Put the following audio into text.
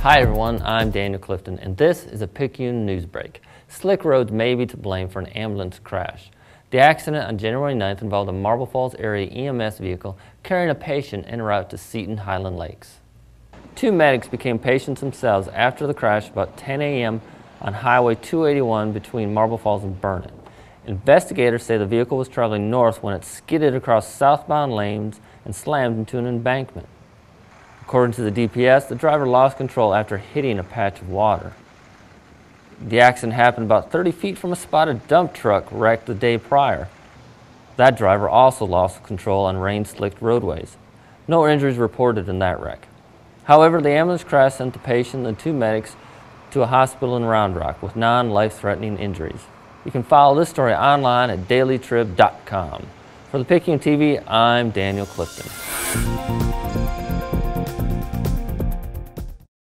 Hi everyone, I'm Daniel Clifton and this is a Picayune Newsbreak. Slick roads may be to blame for an ambulance crash. The accident on January 9th involved a Marble Falls area EMS vehicle carrying a patient en route to Seton Highland Lakes. Two medics became patients themselves after the crash about 10 a.m. on Highway 281 between Marble Falls and Burnet. Investigators say the vehicle was traveling north when it skidded across southbound lanes and slammed into an embankment. According to the DPS, the driver lost control after hitting a patch of water. The accident happened about 30 feet from a spotted dump truck wrecked the day prior. That driver also lost control on rain-slicked roadways. No injuries reported in that wreck. However, the ambulance crash sent the patient and two medics to a hospital in Round Rock with non-life-threatening injuries. You can follow this story online at dailytrib.com. For the Picayune TV, I'm Daniel Clifton.